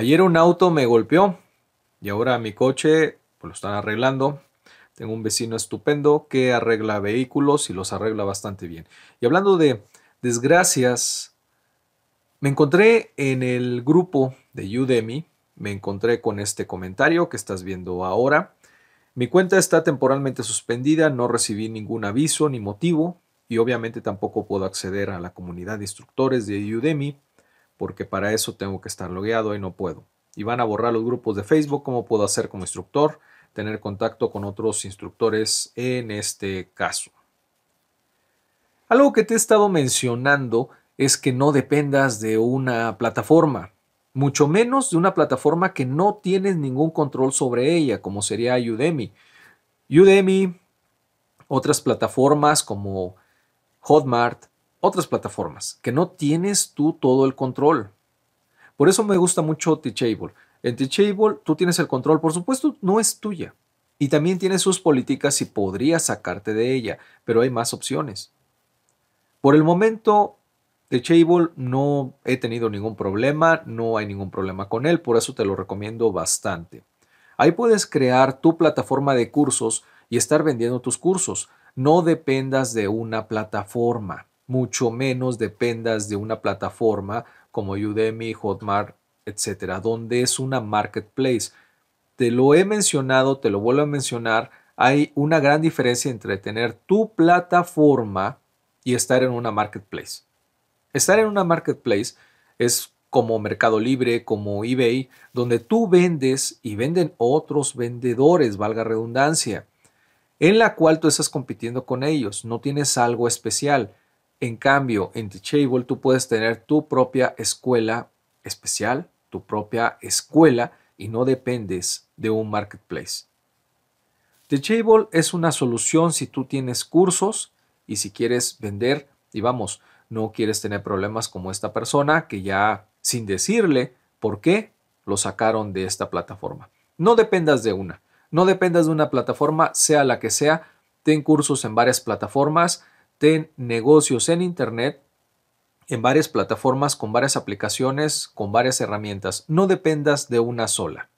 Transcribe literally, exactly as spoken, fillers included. Ayer un auto me golpeó y ahora mi coche pues lo están arreglando. Tengo un vecino estupendo que arregla vehículos y los arregla bastante bien. Y hablando de desgracias, me encontré en el grupo de Udemy, me encontré con este comentario que estás viendo ahora. Mi cuenta está temporalmente suspendida, no recibí ningún aviso ni motivo y obviamente tampoco puedo acceder a la comunidad de instructores de Udemy porque para eso tengo que estar logueado y no puedo. Y van a borrar los grupos de Facebook. ¿Cómo puedo hacer como instructor? Tener contacto con otros instructores en este caso. Algo que te he estado mencionando es que no dependas de una plataforma, mucho menos de una plataforma que no tienes ningún control sobre ella, como sería Udemy. Udemy, otras plataformas como Hotmart, otras plataformas que no tienes tú todo el control. Por eso me gusta mucho Teachable. En Teachable tú tienes el control, por supuesto no es tuya. Y también tiene sus políticas y podrías sacarte de ella, pero hay más opciones. Por el momento, Teachable no he tenido ningún problema, no hay ningún problema con él, por eso te lo recomiendo bastante. Ahí puedes crear tu plataforma de cursos y estar vendiendo tus cursos. No dependas de una plataforma, mucho menos dependas de una plataforma como Udemy, Hotmart, etcétera, donde es una marketplace. Te lo he mencionado, te lo vuelvo a mencionar, hay una gran diferencia entre tener tu plataforma y estar en una marketplace. Estar en una marketplace es como Mercado Libre, como eBay, donde tú vendes y venden otros vendedores, valga redundancia, en la cual tú estás compitiendo con ellos, no tienes algo especial. En cambio, en Teachable tú puedes tener tu propia escuela especial, tu propia escuela y no dependes de un marketplace. Teachable es una solución si tú tienes cursos y si quieres vender y vamos, no quieres tener problemas como esta persona que ya sin decirle por qué lo sacaron de esta plataforma. No dependas de una, no dependas de una plataforma, sea la que sea, ten cursos en varias plataformas, ten negocios en internet, en varias plataformas, con varias aplicaciones, con varias herramientas. No dependas de una sola.